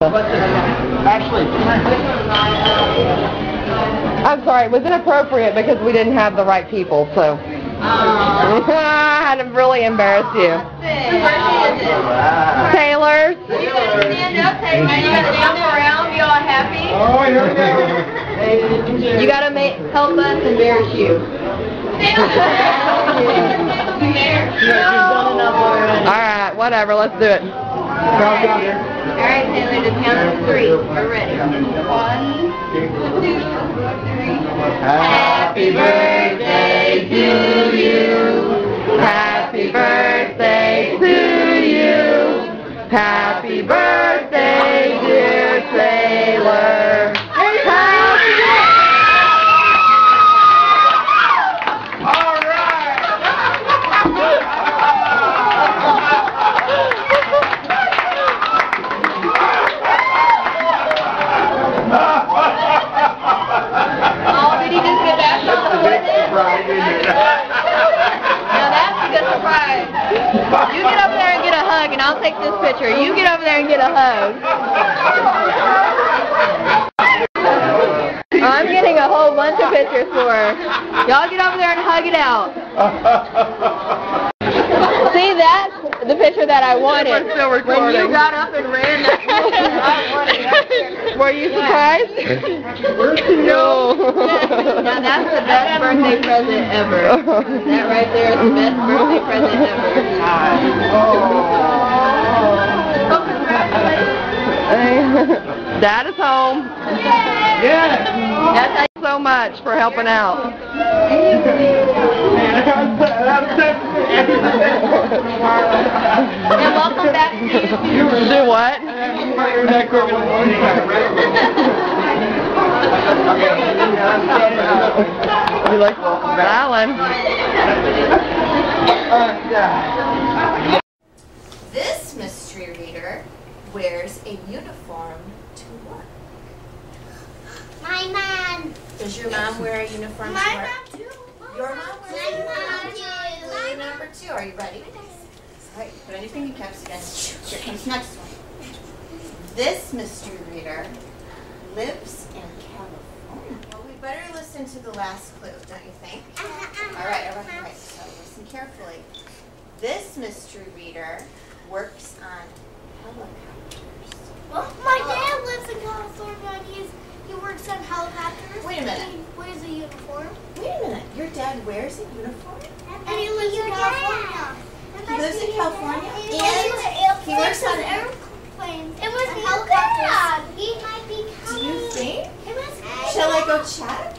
Actually, I'm sorry, it was inappropriate because we didn't have the right people, so I'd have really embarrassed you. Taylor's. You gotta stand up, Taylor. You gotta dance around. Y'all happy? Oh, yeah. You gotta help us embarrass you. All right, whatever. Let's do it. Alright, Taylor, to count to three. We're ready. 1, 2, 3. Happy birthday to you. Happy birthday to you. Happy birthday, dear Taylor. You get over there and get a hug, and I'll take this picture. You get over there and get a hug. I'm getting a whole bunch of pictures for her. Y'all get over there and hug it out. See, that's the picture that I wanted. When you got up and ran that picture. Were you surprised? No. Now that's the best birthday present ever. That right there is the best birthday present ever. Dad is home. Yeah. Thank you so much for helping out. And welcome back to you. Do what? You like Alan? This mystery reader wears a uniform to work. My mom. Does your mom wear a uniform to work? My mom too. Your mom wears a uniform too. My mom. Number two. Are you ready? All right. Put anything you can again. Here comes next one. This mystery reader lives in California. Well, we better listen to the last clue, don't you think? All right. So listen carefully. This mystery reader works on helicopters. Well, my dad lives in California and he works on helicopters. Wait a minute. He wears a uniform. Wait a minute. Your dad wears a uniform? And he lives in California. He lives in California? And he works on airplanes. It was helicopters. He might be coming. Do you think? Shall I go check?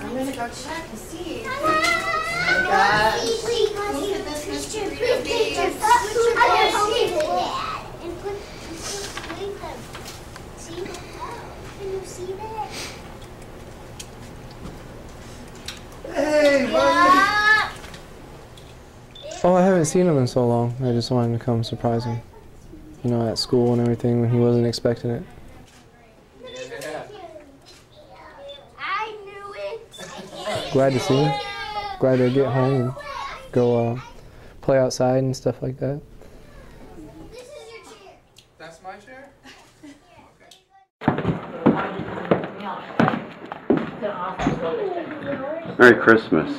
I'm going to go check and see. Oh my gosh. Look at this mystery reader. Oh, I haven't seen him in so long. I just wanted to come surprise him. You know, at school and everything when he wasn't expecting it. I knew it. Glad to see him. Glad to get home and go play outside and stuff like that. This is your chair. That's my chair? Okay. Merry Christmas.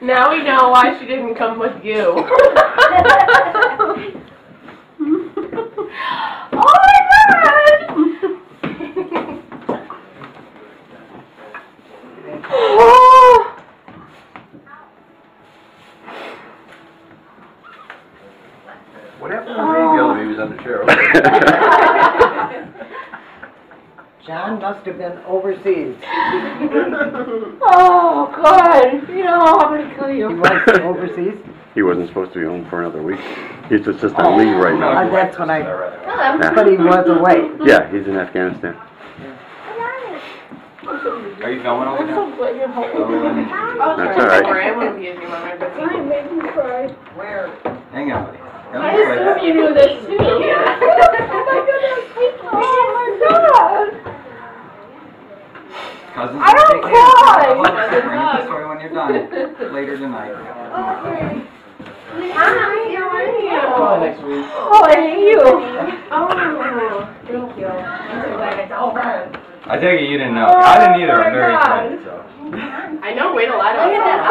Now we know why she didn't come with you. Oh my God! Oh. What happened to Miguel when he was on the chair? John must have been overseas. Oh, God. You know, I'm going to kill you. He was overseas? He wasn't supposed to be home for another week. He's just on leave right now. That's when I... Yeah. But he was away. Yeah, he's in Afghanistan. Are you filming over now? That's all right. I want to be in your memory, but I made you cry. Where? Hang on. I assume you knew this, too. Oh, my goodness. Oh, my God. Cousins I don't cry! Story when you're done. Later tonight. Okay. Hi, how are you? Oh, next week. Oh, I hate you. Oh, thank you. I'm so glad it's over. I take it you didn't know. Oh, I didn't either. I'm very excited, so. I know, wait a lot of us.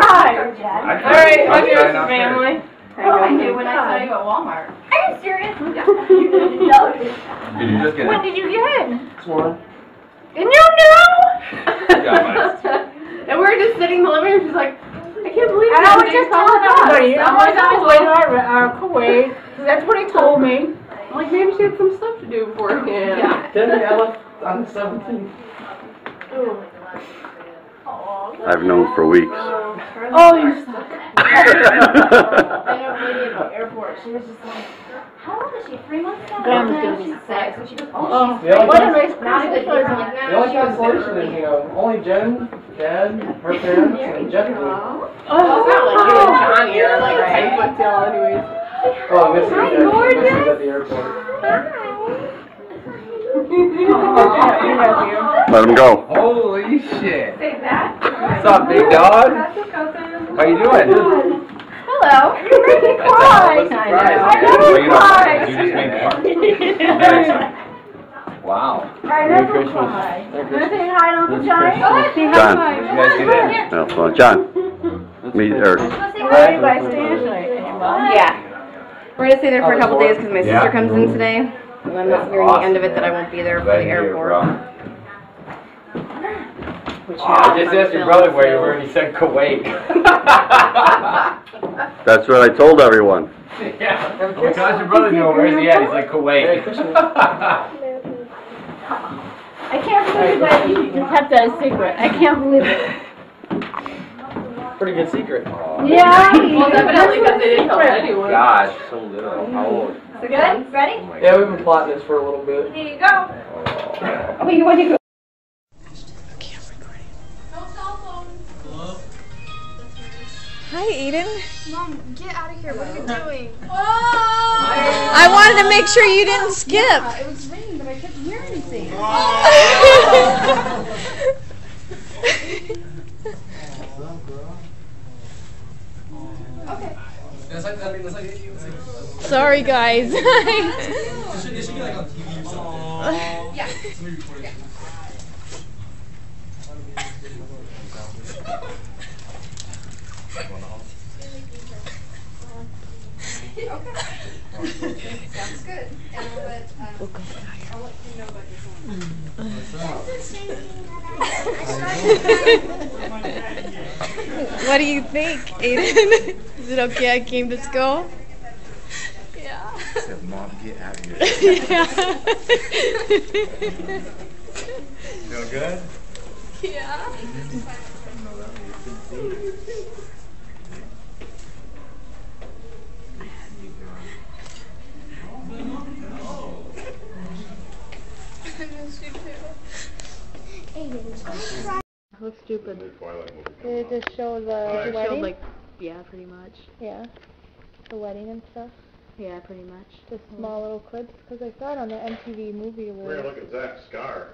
Alright, hug your family. I knew when I saw you at Walmart. Are you serious? Yeah. You didn't notice. Did you just get it? What did you get? Swan. And you knew? And we were just sitting in the living room, she's like, I can't believe it. And I was just telling everybody. I was telling our Kuwait. That's what he told me. I'm like, maybe she had some stuff to do beforehand. Yeah. Then I left on the 17th. Oh. I've known for weeks. Oh, you suck. I know a lady at the airport. She was just like, how old is she? 3 months ago? Now she's 6. And she goes, oh, she's 6. What a nice person. The only consolation is, you know, only Jen, Dad, her parents, and Jeffrey. Oh, it's not like you and Johnny are like a 10-foot tail anyways. Oh, I'm missing you at the airport. Hi. Let him go. Holy shit. Say that. What's up, big dog? How you doing? Hello. You made me cry. I never cry. Wow. I never cry. You're saying hi to Uncle John? Oh, say hi to Uncle John. Meet Eric. Yeah. We're going to stay there for a couple days because my sister comes in today. And I'm not hearing the end of it that I won't be there for the airport. I just asked your brother where you were and he said Kuwait. That's what I told everyone. Yeah. Because your brother knew where he at. He's like Kuwait. I can't believe that you just kept that a secret. I can't believe it. Pretty good secret. Yeah. Well, definitely because they didn't tell anyone. Gosh, so little. How old? So good? Ready? Oh yeah, we've been plotting this for a little bit. Here you go. Oh, you want to go? Okay, I'm recording. No cell phone. Hello? Hi, Aiden. Mom, get out of here. What are you doing? Oh! I wanted to make sure you didn't skip. Yeah, it was raining, but I couldn't hear anything. Okay. Sorry, guys. It should be like on TV or something. Yeah. Okay. Sounds good. We'll go higher. I'll let you know about your phone. What do you think, Aiden? Is it okay I came to school? Yeah. I said, Mom, get out of here. Feel good? Yeah. Looks stupid. Did it just show the wedding? Like, yeah, pretty much. Yeah. The wedding and stuff? Yeah, pretty much. Just small little clips? Because I saw it on the MTV Movie Award. We're going to look at Zach's scar.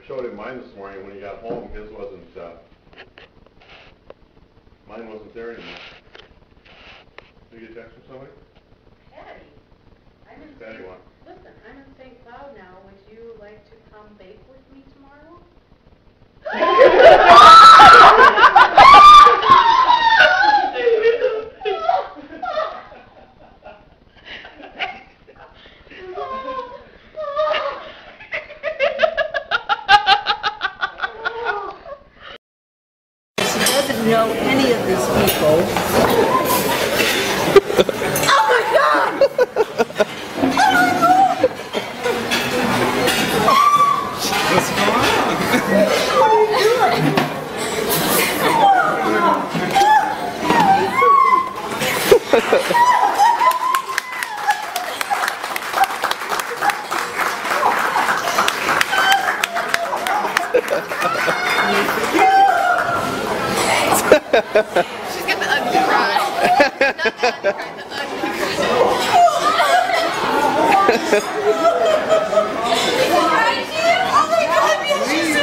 I showed him mine this morning when he got home. His wasn't, mine wasn't there anymore. Did you get a text from somebody? Patty. Patty, what? Listen, I'm in St. Cloud now. Would you like to come bake with me tomorrow? Know any of these people. Oh my God! What's going on? What are you doing? She's got the ugly cry. Not the ugly cry, the ugly cry. Oh my God, she's so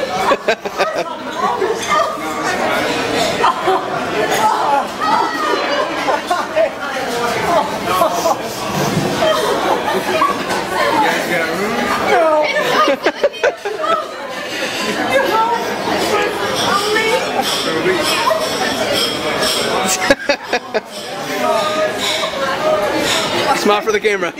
Smile for the camera. Are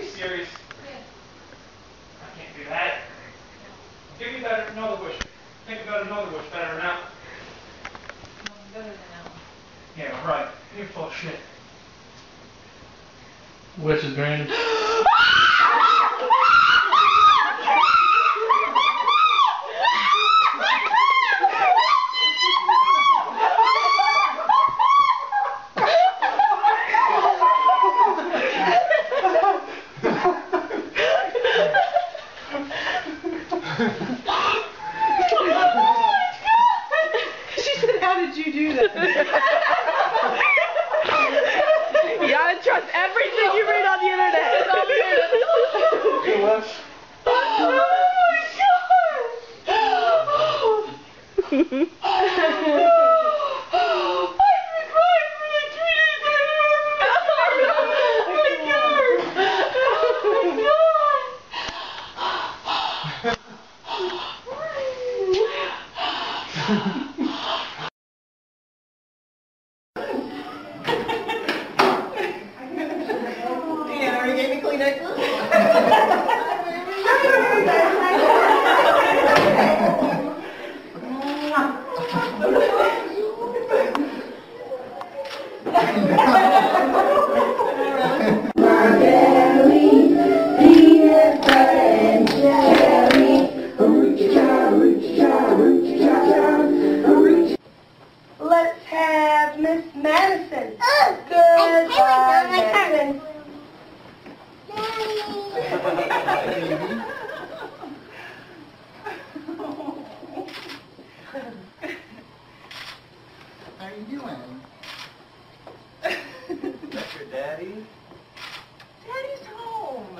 you serious? I can't do that. Give me better another wish. Think about another wish better than that. Better than that one. Yeah, right. You're full of shit. Wish is granted. You do that. You gotta trust everything you read on the internet. Oh my god! Oh, I've been crying for like 3 days. Oh my god! Oh my god! Let's have Miss Madison. Oh, goodbye, How you doing? Is that your daddy? Daddy's home.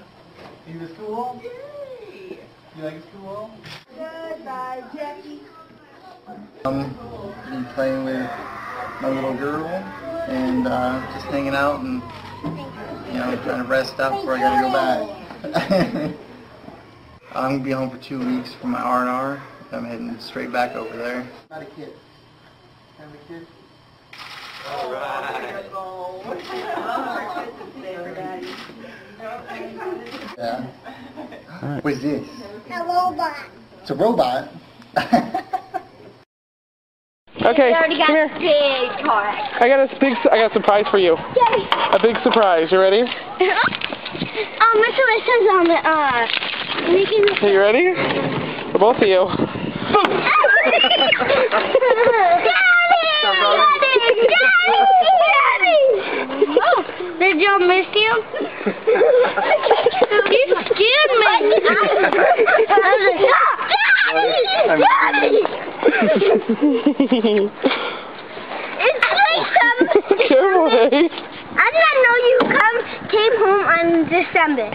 You to school? Yay! You like school? Goodbye, Jackie. Been playing with my little girl and just hanging out and, you know, trying to rest up before I gotta go back. I'm gonna be home for 2 weeks for my R&R. I'm heading straight back over there. Not a kid. Have a kid? All right. Yeah. Right. What is this? A robot. It's a robot? Okay, come here. Big car. I got a surprise for you. Yay. A big surprise. You ready? Mr. Lisson's on the, making the... Are you ready? For both of you. Daddy! Oh, did y'all miss you? You scared me. Daddy! It's like Careful, hey. I didn't know you came home on December.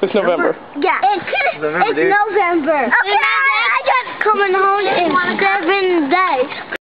It's November. Yeah. It's November. Okay, I got coming home in 7 days.